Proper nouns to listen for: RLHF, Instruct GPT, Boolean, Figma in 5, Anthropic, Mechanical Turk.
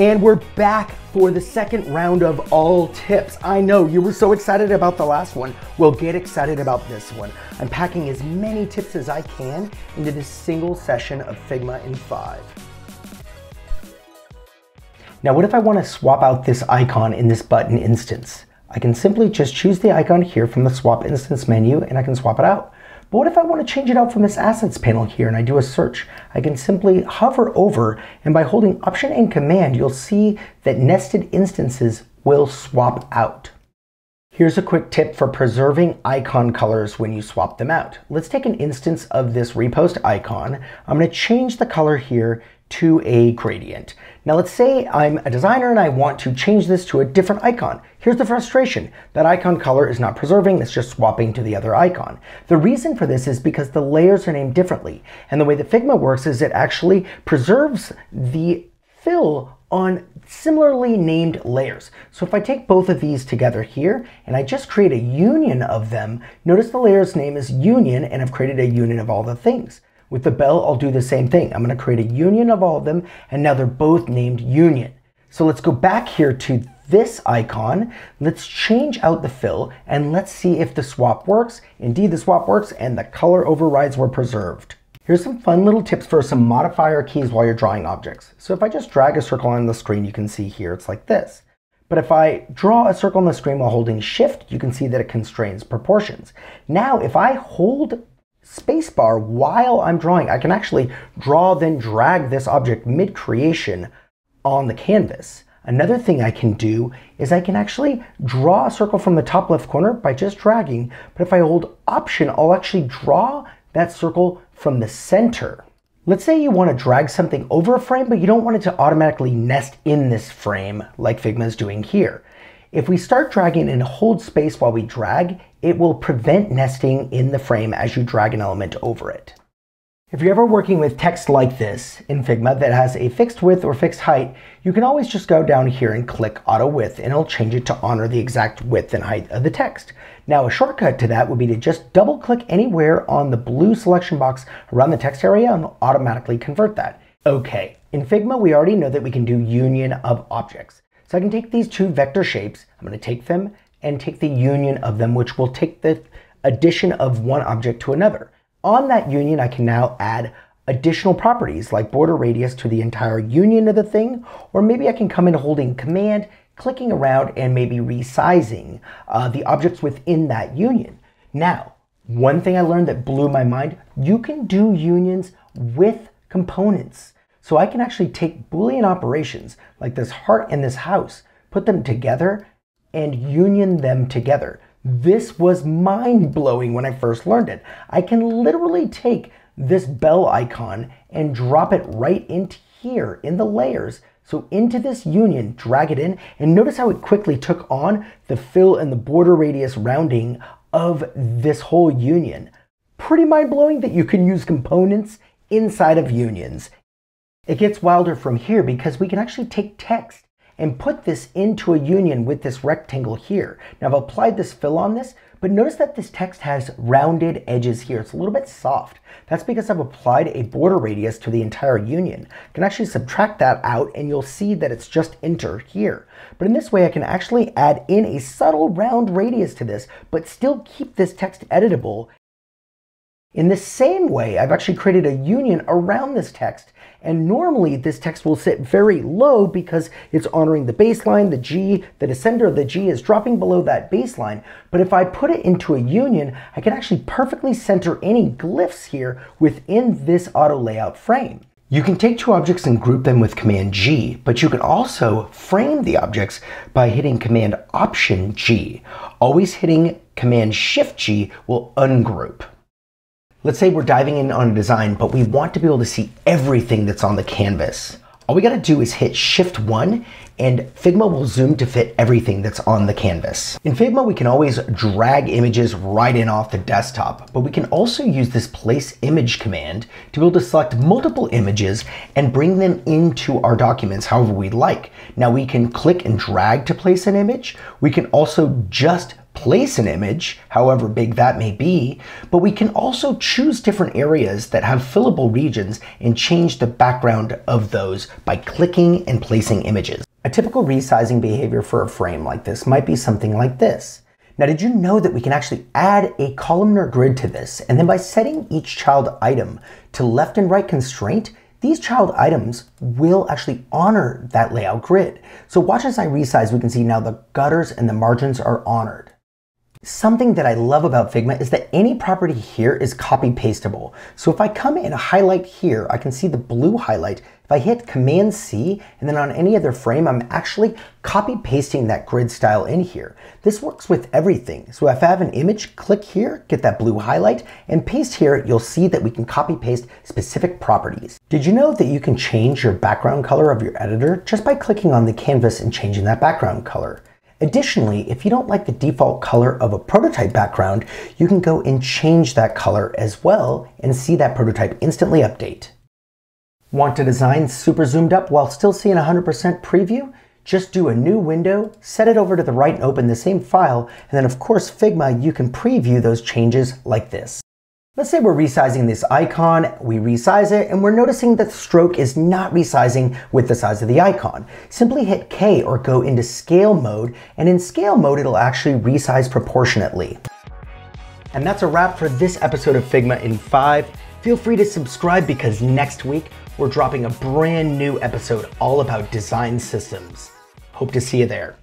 And we're back for the second round of all tips. I know you were so excited about the last one. Well, get excited about this one. I'm packing as many tips as I can into this single session of Figma in 5. Now, what if I want to swap out this icon in this button instance? I can simply just choose the icon here from the swap instance menu and I can swap it out. But what if I want to change it out from this assets panel here and I do a search? I can simply hover over, and by holding Option and Command, you'll see that nested instances will swap out. Here's a quick tip for preserving icon colors when you swap them out. Let's take an instance of this repost icon. I'm going to change the color here to a gradient. Now let's say I'm a designer and I want to change this to a different icon. Here's the frustration. That icon color is not preserving, it's just swapping to the other icon. The reason for this is because the layers are named differently. And the way that Figma works is it actually preserves the fill on similarly named layers. So if I take both of these together here and I just create a union of them, notice the layer's name is union and I've created a union of all the things. With the bell, I'll do the same thing. I'm going to create a union of all of them, and now they're both named union. So let's go back here to this icon. Let's change out the fill, and let's see if the swap works. Indeed, the swap works, and the color overrides were preserved. Here's some fun little tips for some modifier keys while you're drawing objects. So if I just drag a circle on the screen, you can see here it's like this. But if I draw a circle on the screen while holding Shift, you can see that it constrains proportions. Now, if I hold spacebar while I'm drawing, I can actually draw then drag this object mid-creation on the canvas. Another thing I can do is I can actually draw a circle from the top left corner by just dragging, but if I hold Option, I'll actually draw that circle from the center. Let's say you want to drag something over a frame, but you don't want it to automatically nest in this frame like Figma is doing here. If we start dragging and hold space while we drag, it will prevent nesting in the frame as you drag an element over it. If you're ever working with text like this in Figma that has a fixed width or fixed height, you can always just go down here and click Auto Width, and it'll change it to honor the exact width and height of the text. Now, a shortcut to that would be to just double click anywhere on the blue selection box around the text area and it'll automatically convert that. Okay, in Figma, we already know that we can do union of objects. So I can take these two vector shapes, I'm going to take them and take the union of them, which will take the addition of one object to another. On that union, I can now add additional properties like border radius to the entire union of the thing, or maybe I can come in holding Command, clicking around, and maybe resizing the objects within that union. Now, one thing I learned that blew my mind, you can do unions with components. So I can actually take Boolean operations like this heart and this house, put them together, and union them together. This was mind-blowing when I first learned it. I can literally take this bell icon and drop it right into here in the layers. So into this union, drag it in, and notice how it quickly took on the fill and the border radius rounding of this whole union. Pretty mind-blowing that you can use components inside of unions. It gets wilder from here because we can actually take text and put this into a union with this rectangle here. Now I've applied this fill on this, but notice that this text has rounded edges here. It's a little bit soft. That's because I've applied a border radius to the entire union. I can actually subtract that out and you'll see that it's just enter here. But in this way, I can actually add in a subtle round radius to this, but still keep this text editable. In the same way, I've actually created a union around this text, and normally this text will sit very low because it's honoring the baseline, the G, the descender of the G is dropping below that baseline, but if I put it into a union, I can actually perfectly center any glyphs here within this auto layout frame. You can take two objects and group them with Command G, but you can also frame the objects by hitting Command Option G. Always hitting Command Shift G will ungroup. Let's say we're diving in on a design, but we want to be able to see everything that's on the canvas. All we got to do is hit Shift-1 and Figma will zoom to fit everything that's on the canvas. In Figma, we can always drag images right in off the desktop, but we can also use this Place Image command to be able to select multiple images and bring them into our documents however we'd like. Now we can click and drag to place an image. We can also just place an image, however big that may be, but we can also choose different areas that have fillable regions and change the background of those by clicking and placing images. A typical resizing behavior for a frame like this might be something like this. Now, did you know that we can actually add a columnar grid to this, and then by setting each child item to left and right constraint, these child items will actually honor that layout grid. So watch as I resize, we can see now the gutters and the margins are honored. Something that I love about Figma is that any property here is copy pastable. So if I come and highlight here, I can see the blue highlight. If I hit Command C and then on any other frame, I'm actually copy pasting that grid style in here. This works with everything. So if I have an image, click here, get that blue highlight and paste here, you'll see that we can copy paste specific properties. Did you know that you can change your background color of your editor just by clicking on the canvas and changing that background color? Additionally, if you don't like the default color of a prototype background, you can go and change that color as well and see that prototype instantly update. Want to design super zoomed up while still seeing 100% preview? Just do a new window, set it over to the right and open the same file, and then of course Figma, you can preview those changes like this. Let's say we're resizing this icon, we resize it, and we're noticing that the stroke is not resizing with the size of the icon. Simply hit K or go into scale mode, and in scale mode, it'll actually resize proportionately. And that's a wrap for this episode of Figma in 5. Feel free to subscribe because next week, we're dropping a brand new episode all about design systems. Hope to see you there.